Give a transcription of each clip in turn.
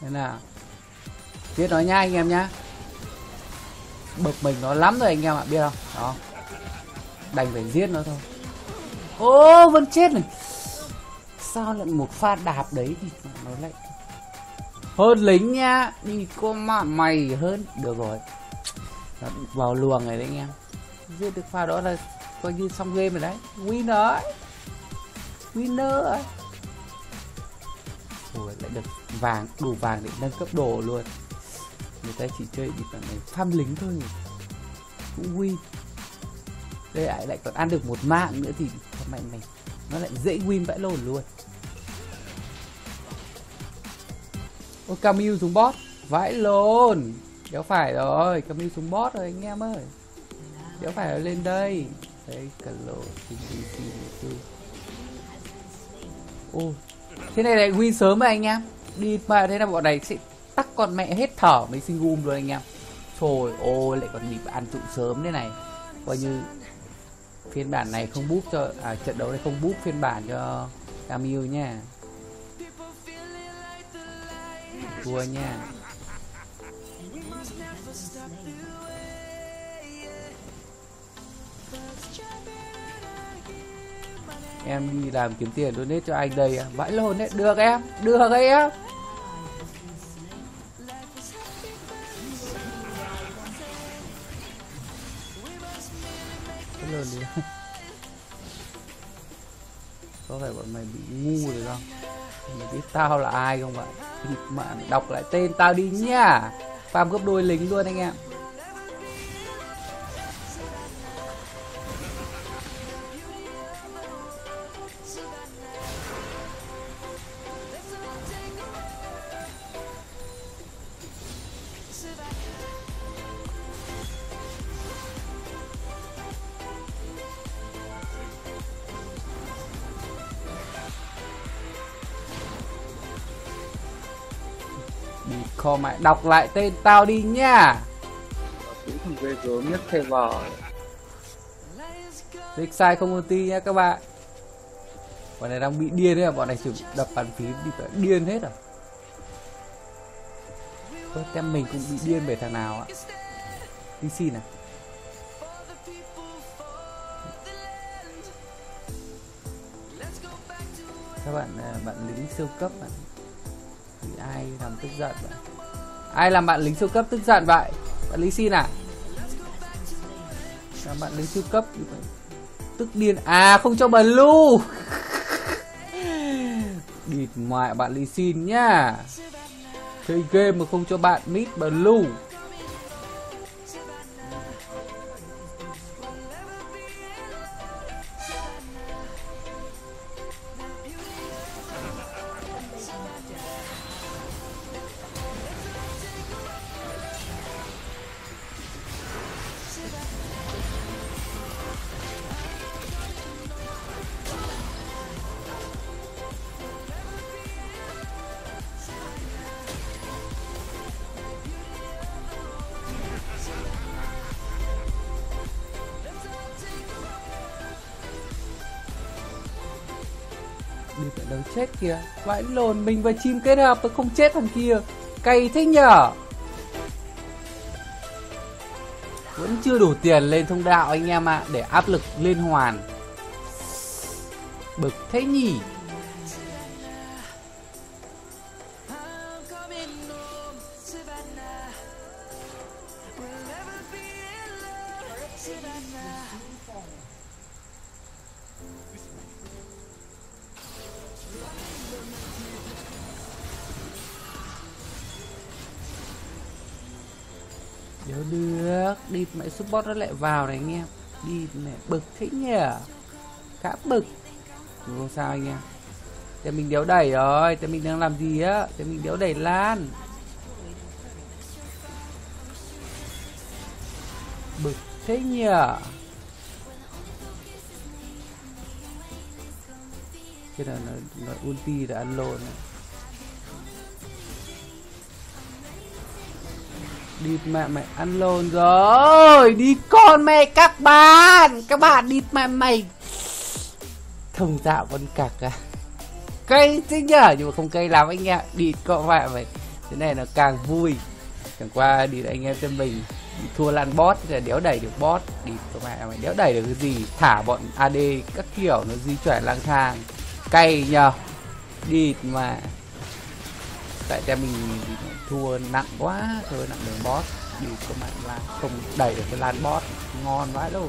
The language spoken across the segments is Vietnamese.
Thế nào biết nói nha anh em nhá, bực mình nó lắm rồi anh em ạ, biết không đó, đành phải giết nó thôi. Ô vẫn chết này, sao lại một pha đạp đấy thì nó lại hơn lính nhá, đi có mạ mày hơn. Được rồi, nó vào luồng này đấy anh em, giết được pha đó là coi như xong game rồi đấy, winner ấy. Winner ấy. Ủa, lại được vàng, đủ vàng để nâng cấp đồ luôn. Người ta chỉ chơi đi cả này farm lính thôi nhỉ, cũng win. Đây lại còn ăn được một mạng nữa thì mày nó lại dễ win vãi lồn luôn. Ô Camille xuống bot vãi lồn, đéo phải rồi, Camille xuống bot rồi anh em ơi, đéo phải lên đây đấy cả lồn. Ô thế này lại win sớm rồi anh em, đi mà thế là bọn này sẽ tắc con mẹ hết thở mấy Singgum luôn anh em. Trời ôi lại còn bị ăn trụ sớm thế này, coi như phiên bản này không búp cho trận đấu này không búp phiên bản cho Camille nha, thua nha. Em đi làm kiếm tiền donate cho anh đây à? Vãi lồn đấy, được em, được em. Có phải bọn mày bị ngu rồi không? Mày biết tao là ai không vậy? Mà đọc lại tên tao đi nhá. Farm gấp đôi lính luôn anh em. Kho mày đọc lại tên tao đi nha. Thằng ghê gớm nhất thầy vò. Click sai không ulti nha các bạn. Bọn này đang bị điên đấy à, bọn này chỉ đập bàn phím đi phải điên hết à. Thôi em mình cũng bị điên về thằng nào ạ. Đi xin à. Các bạn lính siêu cấp ạ. Thì ai làm tức giận vậy? Ai làm bạn lính siêu cấp tức giận vậy? Bạn lính xin à? Làm bạn lính siêu cấp tức điên à, không cho blue. Địt ngoại bạn lính xin nhá. Chơi game mà không cho bạn mid blue. Đi phải đấu chết kìa, vãi lồn, mình và chim kết hợp mà không chết thằng kia, cay thế nhở. Vẫn chưa đủ tiền lên thông đạo anh em ạ, để áp lực lên hoàn. Bực thế nhỉ. Nếu được, đi mẹ support nó lại vào này anh em. Đi mẹ bực thế nhỉ. Khá bực. Không sao anh em. Tại mình đéo đẩy rồi, tại mình đang làm gì á. Tại mình đéo đẩy lan. Bực thế nhỉ. Thế là nó ulti đã ăn lộn này. Địt mẹ mày ăn lồn rồi, đi con mẹ các bạn. Các bạn địt mẹ mày. Thông dạo vẫn cặc à. Cây thế nhở, nhưng mà không cây lắm anh em. Địt con mẹ mày thế này là càng vui. Chẳng qua đi anh em tên mình đi thua lan bot là đéo đẩy được bot, đi các bạn mày đéo đẩy được cái gì, thả bọn AD các kiểu nó di chuyển lang thang cay nhờ đi, mà tại em mình thua nặng quá, thua nặng đường bot đi các bạn, là không đẩy được cái lan bot ngon vãi luôn.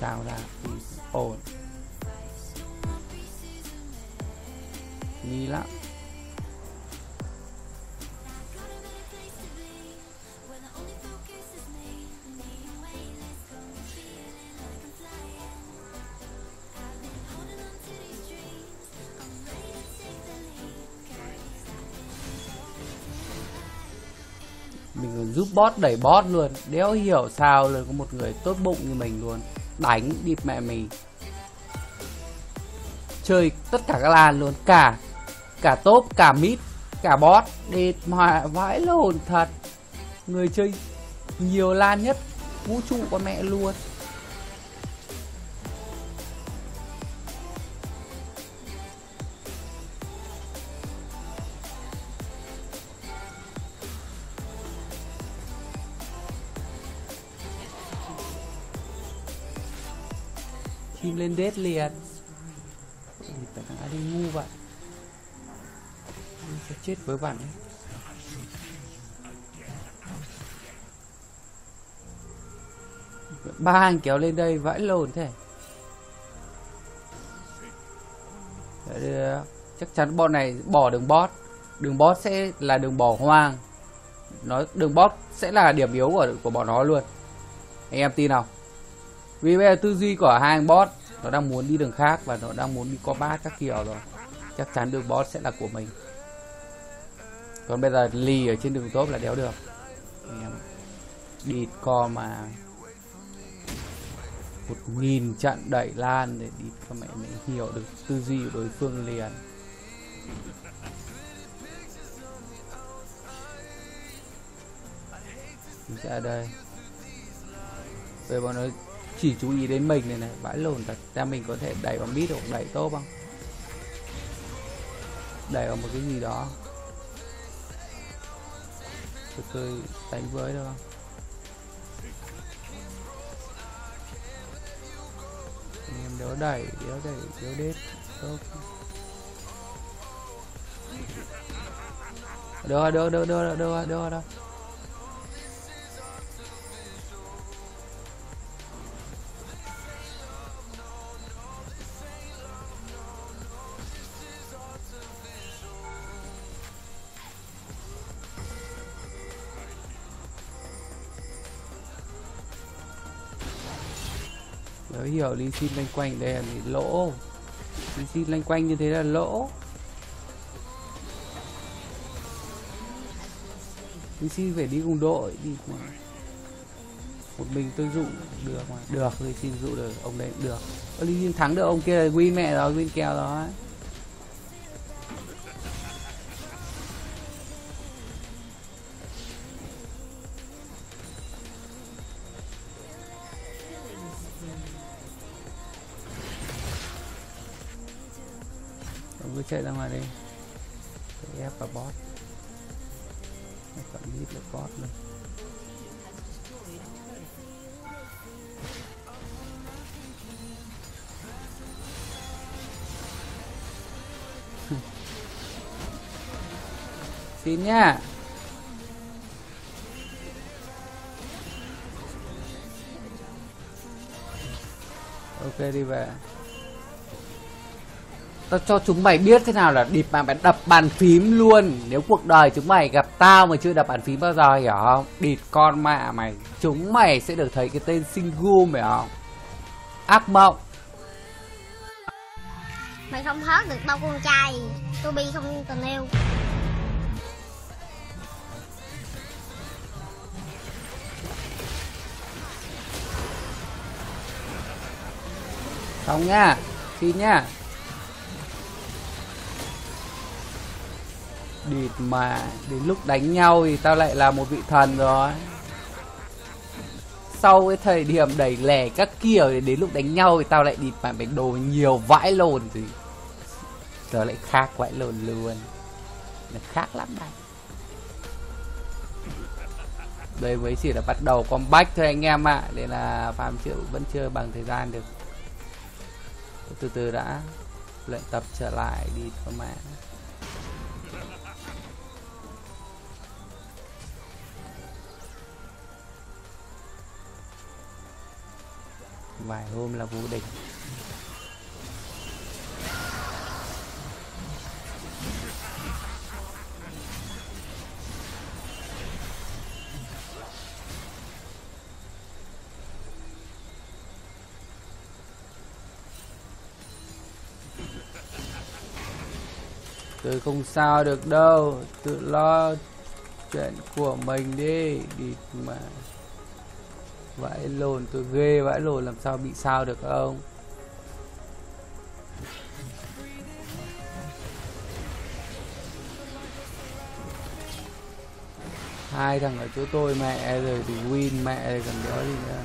Giao ra thì ổn đi lắm. Mình còn giúp bot đẩy bot luôn, đéo hiểu sao là có một người tốt bụng như mình luôn, đánh đi mẹ mình chơi tất cả các làn luôn, cả top, cả mid, cả bot đi mà vãi lồn thật, người chơi nhiều lan nhất vũ trụ con mẹ luôn. Kim lên đết liền. Tại thằng AD ngu vậy, sẽ chết với bạn đấy. Ba hàng kéo lên đây vãi lồn thế. Đấy, chắc chắn bọn này bỏ đường bot. Đường bot sẽ là đường bỏ hoang. Đường bot sẽ là điểm yếu của bọn nó luôn. Anh em tin không? Vì bây giờ tư duy của hai anh bot nó đang muốn đi đường khác và nó đang muốn đi combat các kiểu rồi, chắc chắn đường bot sẽ là của mình. Còn bây giờ lì ở trên đường top là đéo được. Đi co mà 1000 trận đẩy lan để đi cho mẹ mình hiểu được tư duy của đối phương liền. Mình sẽ ở đây. Về bọn nó chỉ chú ý đến mình này, bãi lồn thật ra. Mình có thể đẩy vào mid hoặc đẩy top không, đẩy vào một cái gì đó từ từ đánh với đâu không. Anh em đéo đẩy đết top đâu. Nó hiểu Lee Sin lanh quanh đây là bị lỗ. Lee Sin lanh quanh như thế là lỗ. Lee Sin phải đi cùng đội đi mà. Một mình tôi dụ được mà. Được, Lee Sin dụ được ông đấy được. Lee Sin thắng được ông kia là win mẹ rồi, win kèo đó. Cứ chạy ra ngoài đi, để ép vào bot, ép vào mid là bot luôn. Xin nhá. Ok đi về. Tao cho chúng mày biết thế nào là địt mà mày đập bàn phím luôn. Nếu cuộc đời chúng mày gặp tao mà chưa đập bàn phím bao giờ, hiểu không? Địt con mẹ mày. Chúng mày sẽ được thấy cái tên Singgum, hiểu không? Ác mộng. Mày không hớt được bao con trai, tôi bi không tình yêu. Xong nha, xin nha. Địt mà đến lúc đánh nhau thì tao lại là một vị thần rồi. Sau cái thời điểm đẩy lẻ các kiểu thì đến lúc đánh nhau thì tao lại địt mà đánh đồ nhiều vãi lồn thì giờ lại khác vãi lồn luôn. Nó khác lắm này. Đây mới chỉ là bắt đầu comeback thôi anh em ạ. Nên là farm vẫn chưa bằng thời gian được. Từ từ đã, luyện tập trở lại đi thôi mà. Vài hôm là vô địch. Tôi không sao được đâu, tự lo chuyện của mình đi, đi mà. Vãi lồn, tôi ghê vãi lồn, làm sao bị sao được không? Hai thằng ở chỗ tôi mẹ rồi thì win mẹ rồi còn đó gì nữa.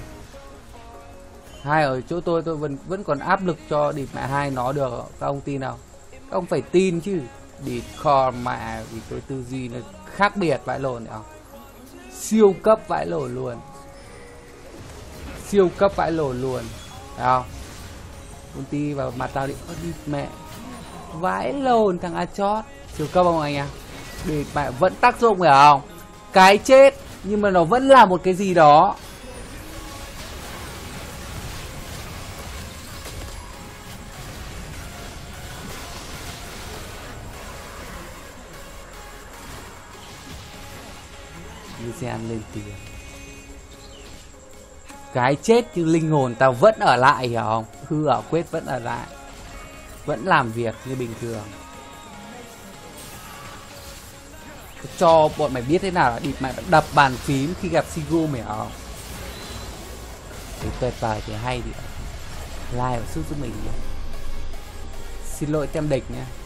Hai ở chỗ tôi vẫn còn áp lực cho địt mẹ hai nó được, các ông tin nào? Các ông phải tin chứ. Địt kho mẹ, vì tôi tư duy nó khác biệt vãi lồn này, siêu cấp vãi lồn luôn. Siêu cấp vãi lồn luôn. Thấy không? Ulti vào mặt tao đi. Ơ địt mẹ. Vãi lồn thằng A chót. Siêu cấp không anh em? Địt mẹ vẫn tác dụng phải không? Cái chết. Nhưng mà nó vẫn là một cái gì đó. Lucian lên tiền. Cái chết nhưng linh hồn tao vẫn ở lại, hiểu không? Hư ở quyết vẫn ở lại, vẫn làm việc như bình thường. Cho bọn mày biết thế nào là địt mày đập bàn phím khi gặp Singgum, hiểu không? Thì tuyệt vời thì hay thì like và giúp mình. Xin lỗi tem địch nha.